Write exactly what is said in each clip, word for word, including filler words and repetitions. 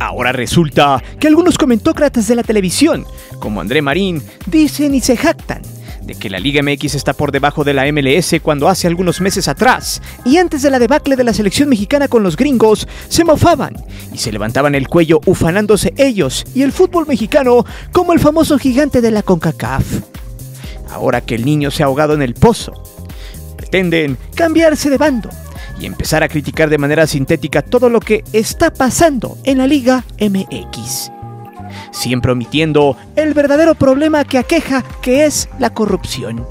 Ahora resulta que algunos comentócratas de la televisión, como André Marín, dicen y se jactan de que la Liga M X está por debajo de la M L S cuando hace algunos meses atrás, y antes de la debacle de la selección mexicana con los gringos, se mofaban y se levantaban el cuello ufanándose ellos y el fútbol mexicano como el famoso gigante de la CONCACAF. Ahora que el niño se ha ahogado en el pozo, pretenden cambiarse de bando y empezar a criticar de manera sintética todo lo que está pasando en la Liga M X. Siempre omitiendo el verdadero problema que aqueja, que es la corrupción.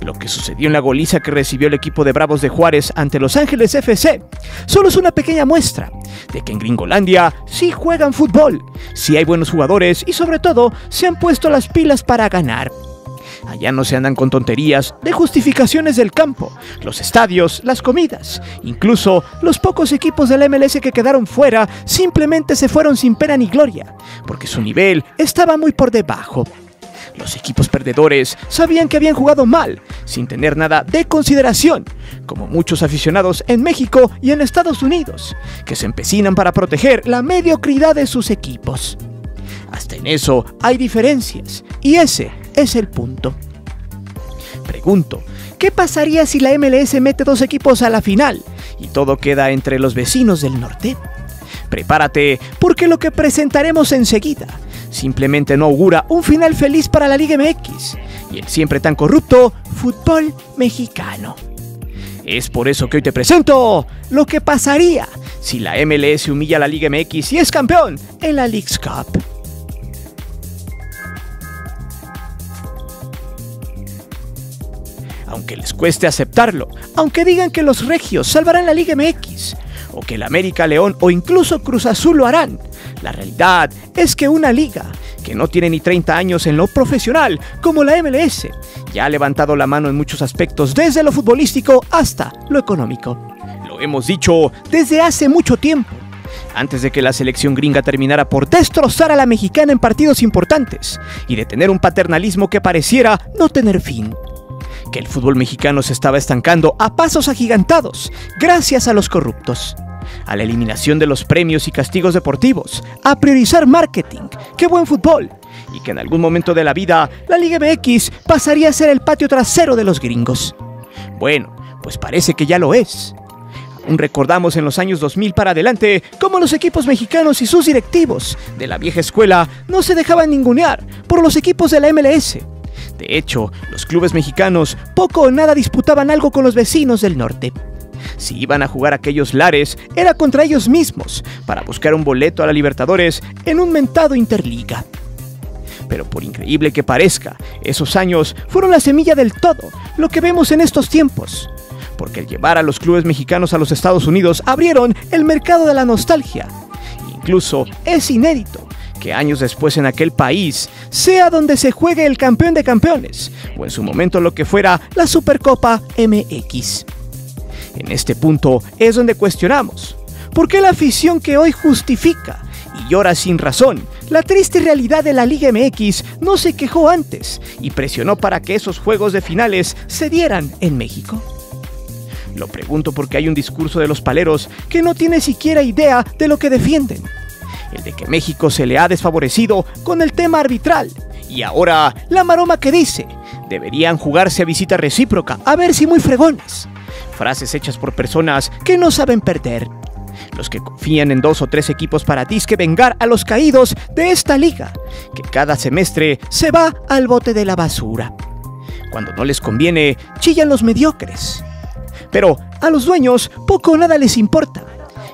Lo que sucedió en la goliza que recibió el equipo de Bravos de Juárez ante Los Ángeles F C solo es una pequeña muestra de que en Gringolandia sí juegan fútbol, sí hay buenos jugadores y sobre todo se han puesto las pilas para ganar. Allá no se andan con tonterías de justificaciones del campo, los estadios, las comidas. Incluso los pocos equipos del M L S que quedaron fuera simplemente se fueron sin pena ni gloria, porque su nivel estaba muy por debajo. Los equipos perdedores sabían que habían jugado mal, sin tener nada de consideración, como muchos aficionados en México y en Estados Unidos, que se empecinan para proteger la mediocridad de sus equipos. Hasta en eso hay diferencias, y ese es el punto. Pregunto, ¿qué pasaría si la M L S mete dos equipos a la final y todo queda entre los vecinos del norte? Prepárate, porque lo que presentaremos enseguida simplemente no augura un final feliz para la Liga M X y el siempre tan corrupto fútbol mexicano. Es por eso que hoy te presento lo que pasaría si la M L S humilla a la Liga M X y es campeón en la Leagues Cup. Aunque les cueste aceptarlo, aunque digan que los regios salvarán la Liga M X, o que el América, León o incluso Cruz Azul lo harán, la realidad es que una liga que no tiene ni treinta años en lo profesional, como la M L S, ya ha levantado la mano en muchos aspectos, desde lo futbolístico hasta lo económico. Lo hemos dicho desde hace mucho tiempo, antes de que la selección gringa terminara por destrozar a la mexicana en partidos importantes y de tener un paternalismo que pareciera no tener fin. Que el fútbol mexicano se estaba estancando a pasos agigantados gracias a los corruptos, a la eliminación de los premios y castigos deportivos, a priorizar marketing, qué buen fútbol, y que en algún momento de la vida la Liga M X pasaría a ser el patio trasero de los gringos. Bueno, pues parece que ya lo es. Aún recordamos en los años dos mil para adelante cómo los equipos mexicanos y sus directivos de la vieja escuela no se dejaban ningunear por los equipos de la M L S. De hecho, los clubes mexicanos poco o nada disputaban algo con los vecinos del norte. Si iban a jugar aquellos lares, era contra ellos mismos, para buscar un boleto a la Libertadores en un mentado Interliga. Pero por increíble que parezca, esos años fueron la semilla del todo, lo que vemos en estos tiempos. Porque al llevar a los clubes mexicanos a los Estados Unidos abrieron el mercado de la nostalgia. Incluso es inédito que años después en aquel país sea donde se juegue el campeón de campeones, o en su momento lo que fuera la Supercopa M X. En este punto es donde cuestionamos, ¿por qué la afición que hoy justifica y llora sin razón la triste realidad de la Liga M X no se quejó antes y presionó para que esos juegos de finales se dieran en México? Lo pregunto porque hay un discurso de los paleros que no tiene siquiera idea de lo que defienden. El de que México se le ha desfavorecido con el tema arbitral. Y ahora, la maroma que dice, deberían jugarse a visita recíproca, a ver si muy fregones. Frases hechas por personas que no saben perder. Los que confían en dos o tres equipos para disque vengar a los caídos de esta liga, que cada semestre se va al bote de la basura. Cuando no les conviene, chillan los mediocres. Pero a los dueños poco o nada les importa.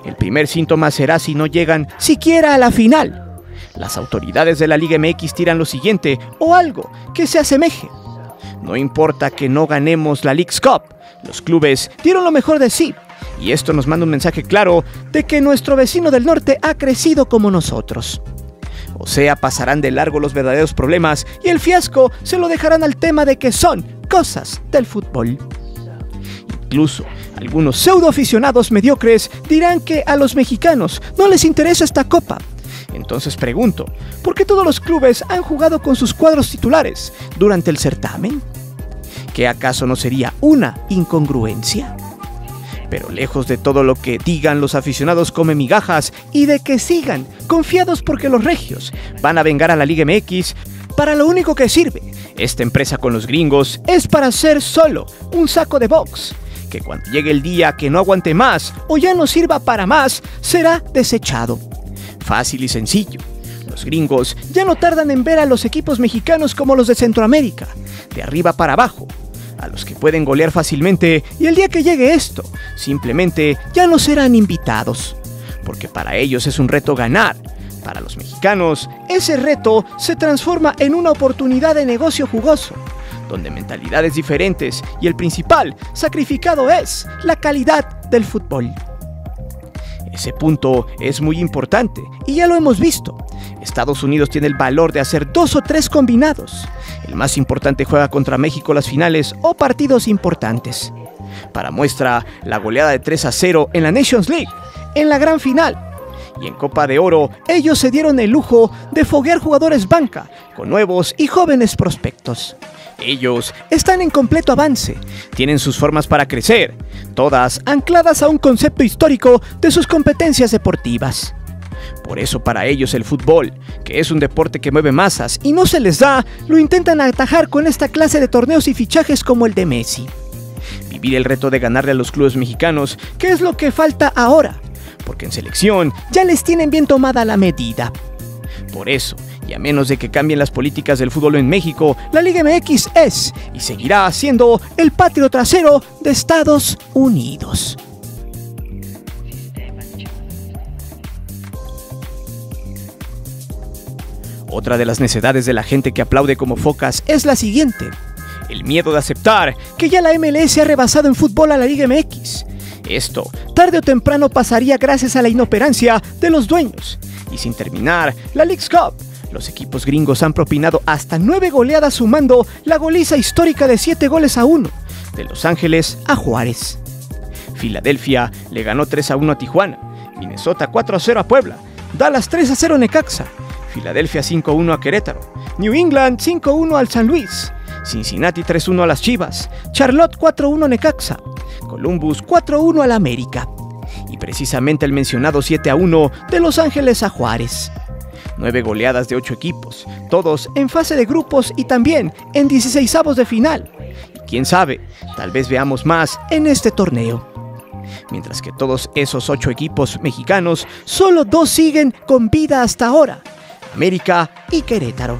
El primer síntoma será si no llegan siquiera a la final. Las autoridades de la Liga M X tiran lo siguiente o algo que se asemeje. No importa que no ganemos la Leagues Cup, los clubes dieron lo mejor de sí. Y esto nos manda un mensaje claro de que nuestro vecino del norte ha crecido como nosotros. O sea, pasarán de largo los verdaderos problemas y el fiasco se lo dejarán al tema de que son cosas del fútbol. Incluso algunos pseudoaficionados mediocres dirán que a los mexicanos no les interesa esta copa. Entonces pregunto, ¿por qué todos los clubes han jugado con sus cuadros titulares durante el certamen? ¿Qué acaso no sería una incongruencia? Pero lejos de todo lo que digan, los aficionados comen migajas y de que sigan confiados porque los regios van a vengar a la Liga M X para lo único que sirve. Esta empresa con los gringos es para ser solo un saco de box, que cuando llegue el día que no aguante más o ya no sirva para más, será desechado. Fácil y sencillo. Los gringos ya no tardan en ver a los equipos mexicanos como los de Centroamérica, de arriba para abajo, a los que pueden golear fácilmente, y el día que llegue esto, simplemente ya no serán invitados, porque para ellos es un reto ganar. Para los mexicanos, ese reto se transforma en una oportunidad de negocio jugoso, donde mentalidades diferentes y el principal sacrificado es la calidad del fútbol. Ese punto es muy importante y ya lo hemos visto. Estados Unidos tiene el valor de hacer dos o tres combinados. El más importante juega contra México las finales o partidos importantes. Para muestra, la goleada de tres a cero en la Nations League, en la gran final. Y en Copa de Oro, ellos se dieron el lujo de foguear jugadores banca con nuevos y jóvenes prospectos. Ellos están en completo avance, tienen sus formas para crecer, todas ancladas a un concepto histórico de sus competencias deportivas. Por eso para ellos el fútbol, que es un deporte que mueve masas y no se les da, lo intentan atajar con esta clase de torneos y fichajes como el de Messi. Vivir el reto de ganarle a los clubes mexicanos, que es lo que falta ahora, porque en selección ya les tienen bien tomada la medida. Por eso, y a menos de que cambien las políticas del fútbol en México, la Liga M X es y seguirá siendo el patio trasero de Estados Unidos. Otra de las necedades de la gente que aplaude como focas es la siguiente: el miedo de aceptar que ya la M L S ha rebasado en fútbol a la Liga M X. Esto, tarde o temprano, pasaría gracias a la inoperancia de los dueños. Y sin terminar, la Leagues Cup. Los equipos gringos han propinado hasta nueve goleadas, sumando la goliza histórica de siete goles a uno de Los Ángeles a Juárez. Filadelfia le ganó tres a uno a Tijuana, Minnesota cuatro a cero a Puebla, Dallas tres a cero a Necaxa, Filadelfia cinco a uno a Querétaro, New England cinco a uno al San Luis, Cincinnati tres a uno a las Chivas, Charlotte cuatro a uno a Necaxa, Columbus cuatro a uno al América. Y precisamente el mencionado siete a uno de Los Ángeles a Juárez. Nueve goleadas de ocho equipos, todos en fase de grupos y también en dieciseisavos de final. Y quién sabe, tal vez veamos más en este torneo. Mientras que todos esos ocho equipos mexicanos, solo dos siguen con vida hasta ahora: América y Querétaro.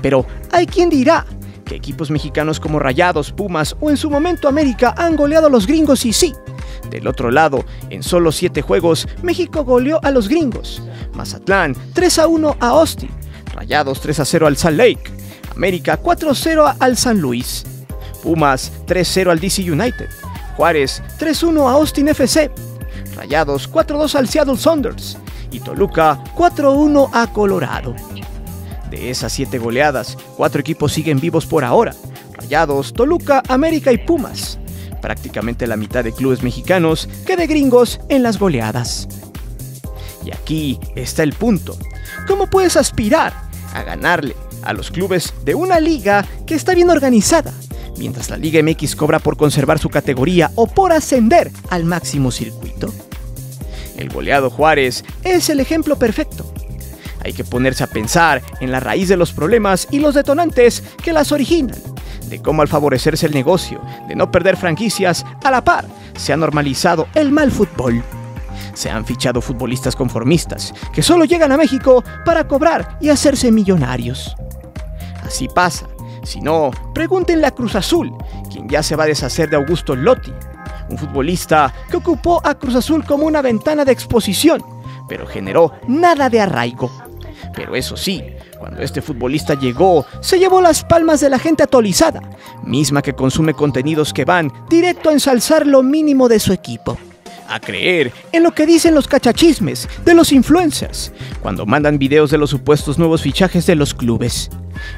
Pero hay quien dirá que equipos mexicanos como Rayados, Pumas o en su momento América han goleado a los gringos, y sí. Del otro lado, en solo siete juegos, México goleó a los gringos. Mazatlán tres a uno a Austin, Rayados tres a cero al Salt Lake, América cuatro a cero al San Luis, Pumas tres a cero al D C United, Juárez tres a uno a Austin F C, Rayados cuatro a dos al Seattle Sounders y Toluca cuatro a uno a Colorado. De esas siete goleadas, cuatro equipos siguen vivos por ahora: Rayados, Toluca, América y Pumas. Prácticamente la mitad de clubes mexicanos que de gringos en las goleadas. Y aquí está el punto: ¿cómo puedes aspirar a ganarle a los clubes de una liga que está bien organizada, mientras la Liga M X cobra por conservar su categoría o por ascender al máximo circuito? El goleado Juárez es el ejemplo perfecto. Hay que ponerse a pensar en la raíz de los problemas y los detonantes que las originan, de cómo al favorecerse el negocio, de no perder franquicias, a la par se ha normalizado el mal fútbol. Se han fichado futbolistas conformistas que solo llegan a México para cobrar y hacerse millonarios. Así pasa. Si no, pregúntenle a Cruz Azul, quien ya se va a deshacer de Augusto Lotti, un futbolista que ocupó a Cruz Azul como una ventana de exposición, pero generó nada de arraigo. Pero eso sí, cuando este futbolista llegó, se llevó las palmas de la gente atolizada, misma que consume contenidos que van directo a ensalzar lo mínimo de su equipo, a creer en lo que dicen los cachachismes de los influencers cuando mandan videos de los supuestos nuevos fichajes de los clubes,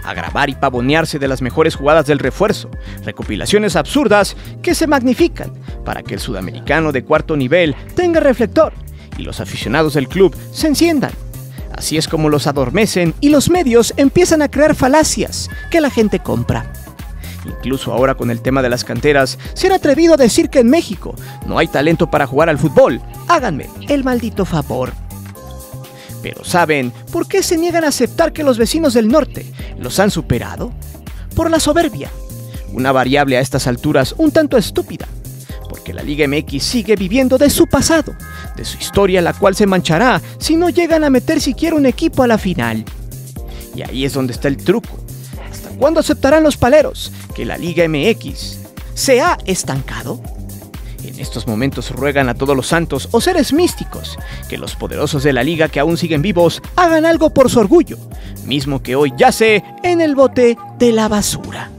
a grabar y pavonearse de las mejores jugadas del refuerzo, recopilaciones absurdas que se magnifican para que el sudamericano de cuarto nivel tenga reflector y los aficionados del club se enciendan. Así es como los adormecen y los medios empiezan a crear falacias que la gente compra. Incluso ahora con el tema de las canteras, se han atrevido a decir que en México no hay talento para jugar al fútbol. Háganme el maldito favor. Pero ¿saben por qué se niegan a aceptar que los vecinos del norte los han superado? Por la soberbia. Una variable a estas alturas un tanto estúpida, porque la Liga M X sigue viviendo de su pasado, de su historia, la cual se manchará si no llegan a meter siquiera un equipo a la final. Y ahí es donde está el truco. ¿Hasta cuándo aceptarán los paleros que la Liga M X se ha estancado? En estos momentos ruegan a todos los santos o seres místicos que los poderosos de la liga que aún siguen vivos hagan algo por su orgullo, mismo que hoy yace en el bote de la basura.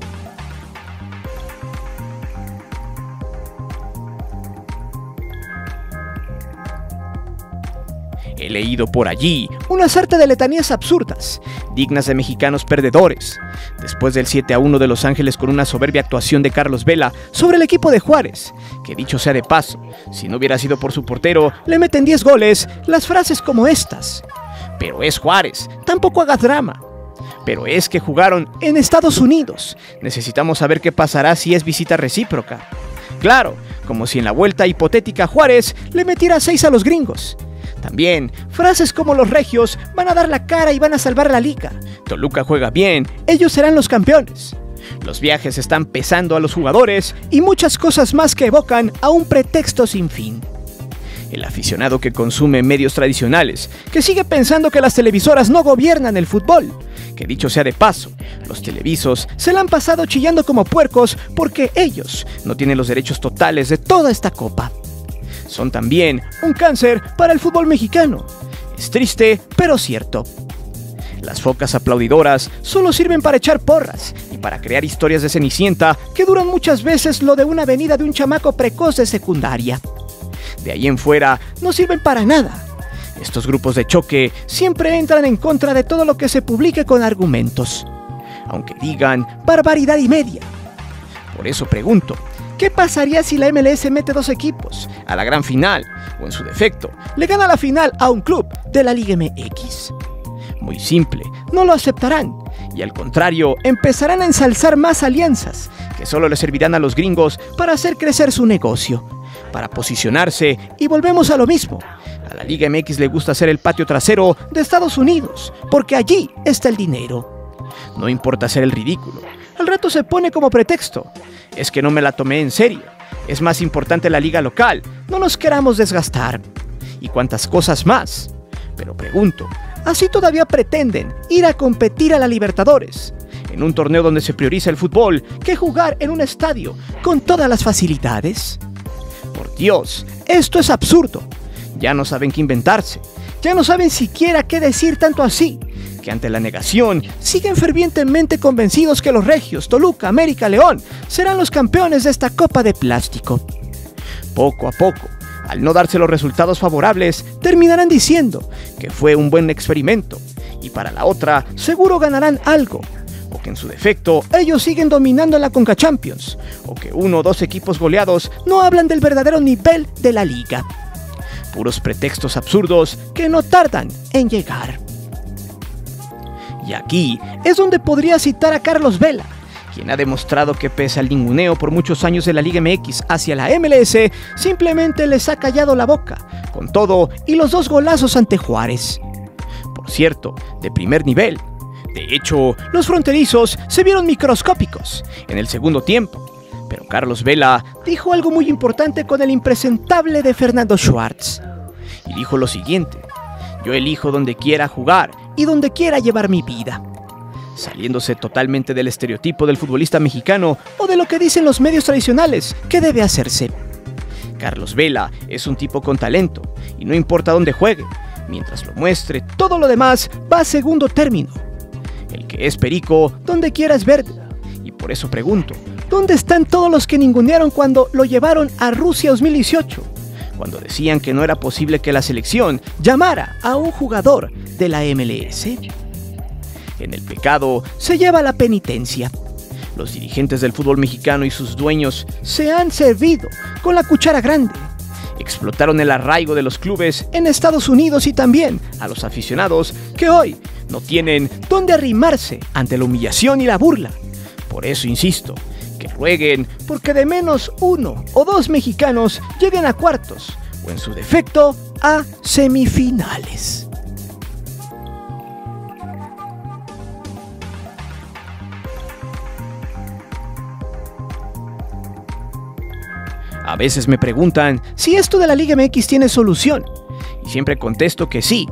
He leído por allí una sarta de letanías absurdas, dignas de mexicanos perdedores. Después del siete a uno de Los Ángeles con una soberbia actuación de Carlos Vela sobre el equipo de Juárez, que dicho sea de paso, si no hubiera sido por su portero, le meten diez goles, las frases como estas. Pero es Juárez, tampoco hagas drama. Pero es que jugaron en Estados Unidos, necesitamos saber qué pasará si es visita recíproca. Claro, como si en la vuelta hipotética Juárez le metiera seis a los gringos. También, frases como los regios van a dar la cara y van a salvar la liga. Toluca juega bien, ellos serán los campeones. Los viajes están pesando a los jugadores y muchas cosas más que evocan a un pretexto sin fin. El aficionado que consume medios tradicionales, que sigue pensando que las televisoras no gobiernan el fútbol. Que dicho sea de paso, los televisos se la han pasado chillando como puercos porque ellos no tienen los derechos totales de toda esta copa. Son también un cáncer para el fútbol mexicano. Es triste, pero cierto. Las focas aplaudidoras solo sirven para echar porras y para crear historias de Cenicienta que duran muchas veces lo de una venida de un chamaco precoz de secundaria. De ahí en fuera no sirven para nada. Estos grupos de choque siempre entran en contra de todo lo que se publique con argumentos, aunque digan barbaridad y media. Por eso pregunto, ¿qué pasaría si la M L S mete dos equipos a la gran final o en su defecto le gana la final a un club de la Liga M X? Muy simple, no lo aceptarán y al contrario empezarán a ensalzar más alianzas que solo le servirán a los gringos para hacer crecer su negocio, para posicionarse y volvemos a lo mismo. A la Liga M X le gusta ser el patio trasero de Estados Unidos porque allí está el dinero. No importa hacer el ridículo, al rato se pone como pretexto. Es que no me la tomé en serio, es más importante la liga local, no nos queramos desgastar, y cuantas cosas más. Pero pregunto, ¿así todavía pretenden ir a competir a la Libertadores? En un torneo donde se prioriza el fútbol que jugar en un estadio con todas las facilidades. Por Dios, esto es absurdo, ya no saben qué inventarse, ya no saben siquiera qué decir tanto así. Que ante la negación siguen fervientemente convencidos que los regios, Toluca, América, León serán los campeones de esta Copa de Plástico. Poco a poco, al no darse los resultados favorables, terminarán diciendo que fue un buen experimento y para la otra seguro ganarán algo, o que en su defecto ellos siguen dominando la CONCACAF Champions, o que uno o dos equipos goleados no hablan del verdadero nivel de la liga. Puros pretextos absurdos que no tardan en llegar. Y aquí es donde podría citar a Carlos Vela, quien ha demostrado que pese al ninguneo por muchos años de la Liga M X hacia la M L S, simplemente les ha callado la boca, con todo y los dos golazos ante Juárez. Por cierto, de primer nivel. De hecho, los fronterizos se vieron microscópicos en el segundo tiempo, pero Carlos Vela dijo algo muy importante con el impresentable de Fernando Schwartz. Y dijo lo siguiente: yo elijo donde quiera jugar y donde quiera llevar mi vida, saliéndose totalmente del estereotipo del futbolista mexicano o de lo que dicen los medios tradicionales que debe hacerse. Carlos Vela es un tipo con talento y no importa dónde juegue, mientras lo muestre, todo lo demás va a segundo término. El que es perico, donde quiera es verde. Y por eso pregunto, ¿dónde están todos los que ningunearon cuando lo llevaron a Rusia dos mil dieciocho? Cuando decían que no era posible que la selección llamara a un jugador de la M L S. En el pecado se lleva la penitencia. Los dirigentes del fútbol mexicano y sus dueños se han servido con la cuchara grande. Explotaron el arraigo de los clubes en Estados Unidos y también a los aficionados que hoy no tienen dónde arrimarse ante la humillación y la burla. Por eso insisto, que rueguen porque de menos uno o dos mexicanos lleguen a cuartos o en su defecto a semifinales. A veces me preguntan si esto de la Liga M X tiene solución, y siempre contesto que sí.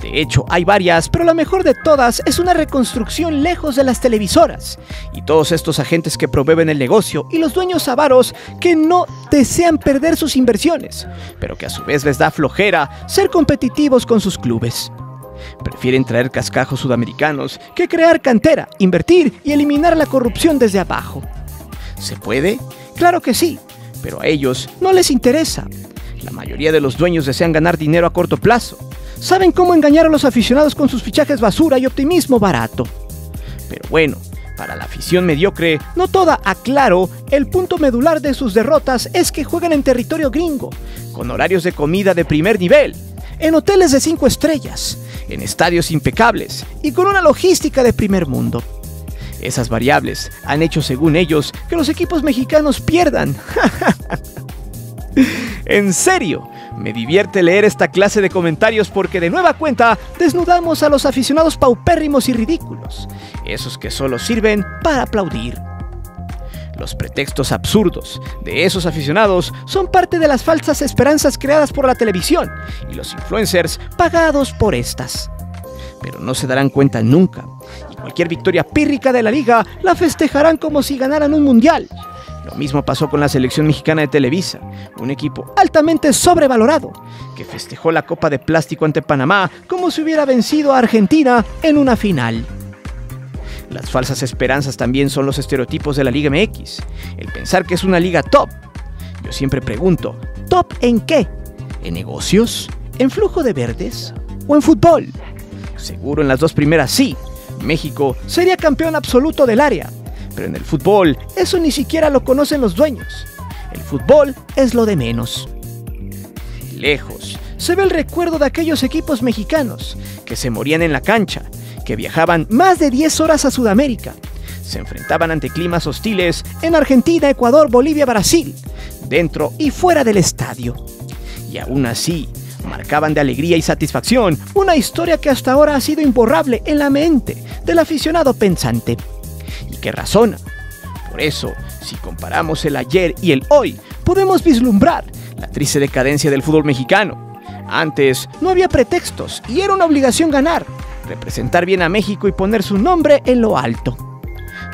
De hecho, hay varias, pero la mejor de todas es una reconstrucción lejos de las televisoras y todos estos agentes que promueven el negocio y los dueños avaros que no desean perder sus inversiones, pero que a su vez les da flojera ser competitivos con sus clubes. Prefieren traer cascajos sudamericanos que crear cantera, invertir y eliminar la corrupción desde abajo. ¿Se puede? Claro que sí. Pero a ellos no les interesa. La mayoría de los dueños desean ganar dinero a corto plazo. Saben cómo engañar a los aficionados con sus fichajes basura y optimismo barato. Pero bueno, para la afición mediocre, no toda, aclaro, el punto medular de sus derrotas es que juegan en territorio gringo, con horarios de comida de primer nivel, en hoteles de cinco estrellas, en estadios impecables y con una logística de primer mundo. Esas variables han hecho, según ellos, que los equipos mexicanos pierdan. En serio, me divierte leer esta clase de comentarios porque de nueva cuenta desnudamos a los aficionados paupérrimos y ridículos, esos que solo sirven para aplaudir. Los pretextos absurdos de esos aficionados son parte de las falsas esperanzas creadas por la televisión y los influencers pagados por estas. Pero no se darán cuenta nunca. Y cualquier victoria pírrica de la liga la festejarán como si ganaran un mundial. Lo mismo pasó con la selección mexicana de Televisa, un equipo altamente sobrevalorado, que festejó la Copa de Plástico ante Panamá como si hubiera vencido a Argentina en una final. Las falsas esperanzas también son los estereotipos de la Liga M X, el pensar que es una liga top. Yo siempre pregunto, ¿top en qué? ¿En negocios? ¿En flujo de verdes? ¿O en fútbol? Seguro en las dos primeras sí. México sería campeón absoluto del área, pero en el fútbol eso ni siquiera lo conocen los dueños. El fútbol es lo de menos. Lejos se ve el recuerdo de aquellos equipos mexicanos que se morían en la cancha, que viajaban más de diez horas a Sudamérica, se enfrentaban ante climas hostiles en Argentina, Ecuador, Bolivia, Brasil, dentro y fuera del estadio. Y aún así, marcaban de alegría y satisfacción una historia que hasta ahora ha sido imborrable en la mente del aficionado pensante. ¿Y qué razona? Por eso, si comparamos el ayer y el hoy, podemos vislumbrar la triste decadencia del fútbol mexicano. Antes no había pretextos y era una obligación ganar, representar bien a México y poner su nombre en lo alto.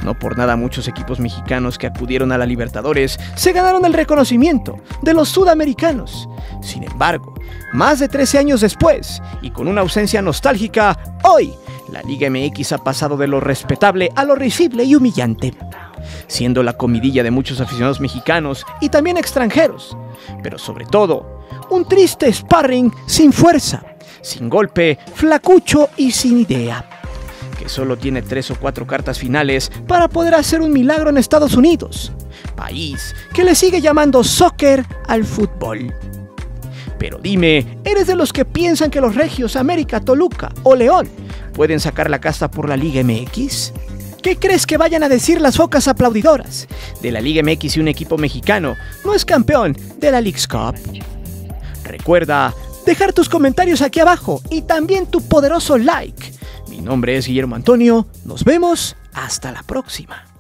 No por nada muchos equipos mexicanos que acudieron a la Libertadores se ganaron el reconocimiento de los sudamericanos. Sin embargo, más de trece años después, y con una ausencia nostálgica, hoy la Liga M X ha pasado de lo respetable a lo risible y humillante, siendo la comidilla de muchos aficionados mexicanos y también extranjeros, pero sobre todo, un triste sparring sin fuerza, sin golpe, flacucho y sin idea, que solo tiene tres o cuatro cartas finales para poder hacer un milagro en Estados Unidos, país que le sigue llamando soccer al fútbol. Pero dime, ¿eres de los que piensan que los regios, América, Toluca o León pueden sacar la casta por la Liga M X? ¿Qué crees que vayan a decir las focas aplaudidoras de la Liga M X si un equipo mexicano no es campeón de la Leagues Cup? Recuerda dejar tus comentarios aquí abajo y también tu poderoso like. Mi nombre es Guillermo Antonio, nos vemos hasta la próxima.